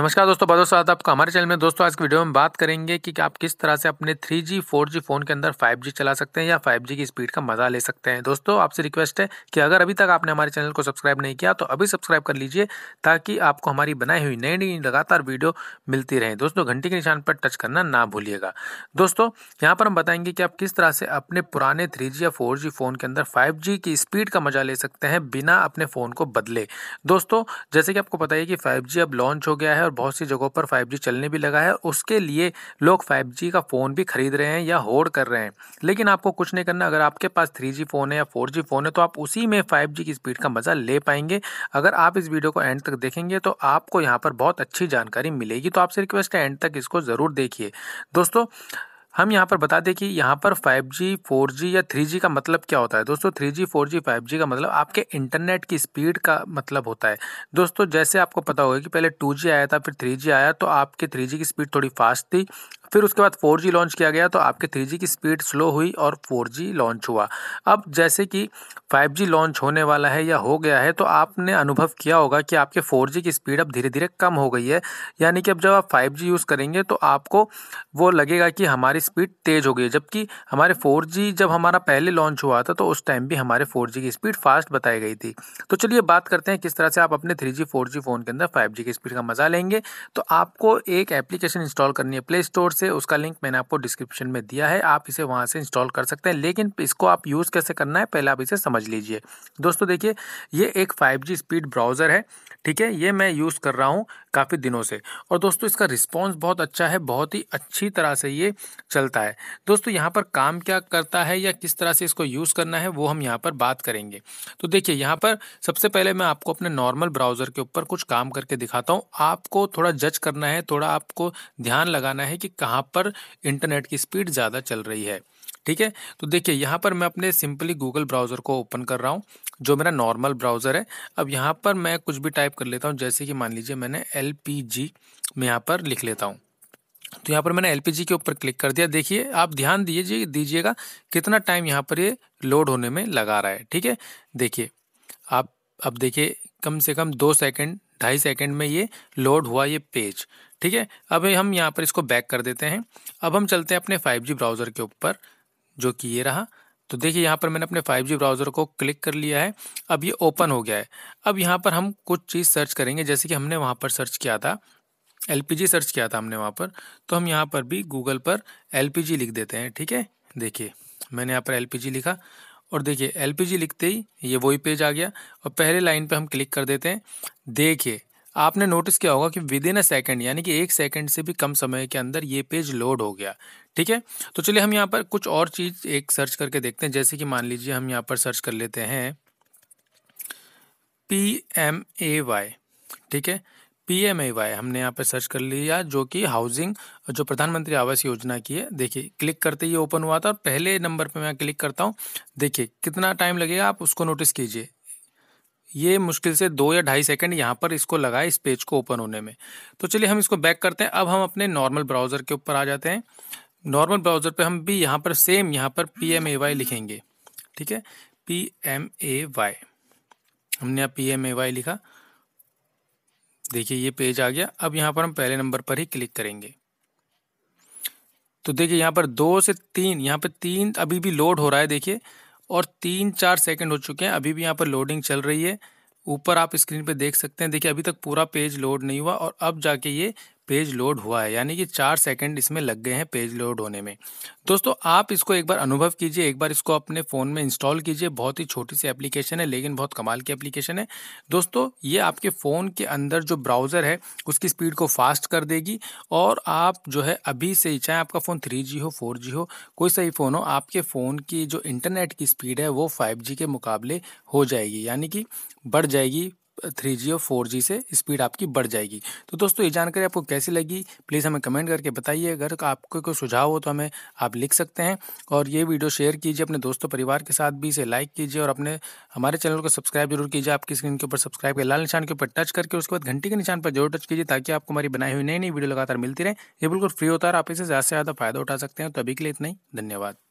नमस्कार दोस्तों, बहुत स्वागत आपका हमारे चैनल में। दोस्तों आज की वीडियो में बात करेंगे कि आप किस तरह से अपने 3G 4G फ़ोन के अंदर 5G चला सकते हैं या 5G की स्पीड का मज़ा ले सकते हैं। दोस्तों आपसे रिक्वेस्ट है कि अगर अभी तक आपने हमारे चैनल को सब्सक्राइब नहीं किया तो अभी सब्सक्राइब कर लीजिए, ताकि आपको हमारी बनाई हुई नई नई लगातार वीडियो मिलती रहे। दोस्तों घंटी के निशान पर टच करना ना भूलिएगा। दोस्तों यहाँ पर हम बताएंगे कि आप किस तरह से अपने पुराने 3G या 4G फ़ोन के अंदर 5G की स्पीड का मज़ा ले सकते हैं बिना अपने फ़ोन को बदले। दोस्तों जैसे कि आपको पता है कि 5G अब लॉन्च हो गया है और बहुत सी जगहों पर 5G चलने भी लगा है, उसके लिए लोग 5G का फ़ोन भी खरीद रहे हैं या होड़ कर रहे हैं। लेकिन आपको कुछ नहीं करना, अगर आपके पास 3G फ़ोन है या 4G फ़ोन है तो आप उसी में 5G की स्पीड का मज़ा ले पाएंगे। अगर आप इस वीडियो को एंड तक देखेंगे तो आपको यहाँ पर बहुत अच्छी जानकारी मिलेगी, तो आपसे रिक्वेस्ट है एंड तक इसको ज़रूर देखिए। दोस्तों हम यहाँ पर बता दें कि यहाँ पर 5G, 4G या 3G का मतलब क्या होता है। दोस्तों 3G, 4G, 5G का मतलब आपके इंटरनेट की स्पीड का मतलब होता है। दोस्तों जैसे आपको पता होगा कि पहले 2G आया था, फिर 3G आया तो आपके 3G की स्पीड थोड़ी फास्ट थी, फिर उसके बाद 4G लॉन्च किया गया तो आपके 3G की स्पीड स्लो हुई और 4G लॉन्च हुआ। अब जैसे कि 5G लॉन्च होने वाला है या हो गया है तो आपने अनुभव किया होगा कि आपके 4G की स्पीड अब धीरे धीरे कम हो गई है, यानी कि अब जब आप 5G यूज़ करेंगे तो आपको वो लगेगा कि हमारी स्पीड तेज़ हो गई है, जबकि हमारे 4G जब हमारा पहले लॉन्च हुआ था तो उस टाइम भी हमारे 4G की स्पीड फास्ट बताई गई थी। तो चलिए बात करते हैं किस तरह से आप अपने 3G 4G फ़ोन के अंदर 5G की स्पीड का मज़ा लेंगे। तो आपको एक एप्लीकेशन इंस्टॉल करनी है प्ले स्टोर से, उसका लिंक मैंने आपको डिस्क्रिप्शन में दिया है, आप इसे वहां से इंस्टॉल कर सकते हैं। लेकिन इसको आप यूज़ कैसे करना है पहले आप इसे समझ लीजिए। दोस्तों देखिए ये एक 5G स्पीड ब्राउज़र है, ठीक है, ये मैं यूज़ कर रहा हूँ काफ़ी दिनों से और दोस्तों इसका रिस्पॉन्स बहुत अच्छा है, बहुत ही अच्छी तरह से ये चलता है। दोस्तों यहाँ पर काम क्या करता है या किस तरह से इसको यूज़ करना है वो हम यहाँ पर बात करेंगे। तो देखिए यहाँ पर सबसे पहले मैं आपको अपने नॉर्मल ब्राउज़र के ऊपर कुछ काम करके दिखाता हूँ, आपको थोड़ा जज करना है, थोड़ा आपको ध्यान लगाना है कि कहाँ पर इंटरनेट की स्पीड ज़्यादा चल रही है, ठीक है। तो देखिए यहाँ पर मैं अपने सिंपली गूगल ब्राउज़र को ओपन कर रहा हूँ जो मेरा नॉर्मल ब्राउज़र है। अब यहाँ पर मैं कुछ भी टाइप कर लेता हूँ, जैसे कि मान लीजिए मैंने LPG में यहाँ पर लिख लेता हूँ। तो यहाँ पर मैंने LPG के ऊपर क्लिक कर दिया। देखिए आप ध्यान दीजिएगा कितना टाइम यहाँ पर ये लोड होने में लगा रहा है, ठीक है। देखिए आप अब देखिए कम से कम 2 सेकंड 2.5 सेकंड में ये लोड हुआ ये पेज, ठीक है। अब हम यहाँ पर इसको बैक कर देते हैं। अब हम चलते हैं अपने 5G ब्राउज़र के ऊपर जो कि ये रहा। तो देखिए यहाँ पर मैंने अपने 5G ब्राउज़र को क्लिक कर लिया है, अब ये ओपन हो गया है। अब यहाँ पर हम कुछ चीज़ सर्च करेंगे, जैसे कि हमने वहाँ पर सर्च किया था LPG सर्च किया था हमने वहाँ पर, तो हम यहाँ पर भी गूगल पर LPG लिख देते हैं, ठीक है। देखिए मैंने यहाँ पर LPG लिखा और देखिए LPG लिखते ही ये वही पेज आ गया और पहले लाइन पर हम क्लिक कर देते हैं। देखिए आपने नोटिस किया होगा कि विद इन अ सेकेंड, यानी कि 1 सेकेंड से भी कम समय के अंदर ये पेज लोड हो गया, ठीक है। तो चलिए हम यहाँ पर कुछ और चीज़ एक सर्च करके देखते हैं, जैसे कि मान लीजिए हम यहाँ पर सर्च कर लेते हैं PMAY, ठीक है। PMAY हमने यहाँ पर सर्च कर लिया जो कि हाउसिंग जो प्रधानमंत्री आवास योजना की है। देखिए क्लिक करते ही ओपन हुआ था और पहले नंबर पर मैं क्लिक करता हूँ। देखिए कितना टाइम लगेगा आप उसको नोटिस कीजिए, ये मुश्किल से 2 या 2.5 सेकंड यहाँ पर इसको लगा इस पेज को ओपन होने में। तो चलिए हम इसको बैक करते हैं। अब हम अपने नॉर्मल ब्राउज़र के ऊपर आ जाते हैं। नॉर्मल ब्राउज़र पे हम भी यहाँ पर सेम यहाँ पर PMAY लिखेंगे, ठीक है। PMAY हमने यहाँ PMAY लिखा, देखिए ये पेज आ गया। अब यहाँ पर हम पहले नंबर पर ही क्लिक करेंगे तो देखिए यहाँ पर 2 से 3, यहाँ पर 3 अभी भी लोड हो रहा है। देखिए और 3-4 सेकंड हो चुके हैं, अभी भी यहाँ पर लोडिंग चल रही है। ऊपर आप स्क्रीन पे देख सकते हैं, देखिए अभी तक पूरा पेज लोड नहीं हुआ और अब जाके ये पेज लोड हुआ है, यानी कि 4 सेकंड इसमें लग गए हैं पेज लोड होने में। दोस्तों आप इसको एक बार अनुभव कीजिए, एक बार इसको अपने फ़ोन में इंस्टॉल कीजिए। बहुत ही छोटी सी एप्लीकेशन है लेकिन बहुत कमाल की एप्लीकेशन है। दोस्तों ये आपके फ़ोन के अंदर जो ब्राउज़र है उसकी स्पीड को फास्ट कर देगी और आप जो है अभी से ही, चाहे आपका फ़ोन 3G हो, 4G हो, कोई सही फ़ोन हो, आपके फ़ोन की जो इंटरनेट की स्पीड है वो 5G के मुकाबले हो जाएगी, यानी कि बढ़ जाएगी। 3G और 4G से स्पीड आपकी बढ़ जाएगी। तो दोस्तों ये जानकारी आपको कैसी लगी प्लीज़ हमें कमेंट करके बताइए। अगर आपको कोई सुझाव हो तो हमें आप लिख सकते हैं और ये वीडियो शेयर कीजिए अपने दोस्तों परिवार के साथ भी, इसे लाइक कीजिए और अपने हमारे चैनल को सब्सक्राइब जरूर कीजिए। आपकी स्क्रीन के ऊपर सब्सक्राइब के लाल निशान के ऊपर टच करके उसके बाद घंटी के निशान पर जरूर टच कीजिए, ताकि आपको हमारी बनाई हुई नई नई वीडियो लगातार मिलती रहे। ये बिल्कुल फ्री होता है, आप इसे ज़्यादा से ज़्यादा फायदा उठा सकते हैं। तो अभी के लिए इतना ही, धन्यवाद।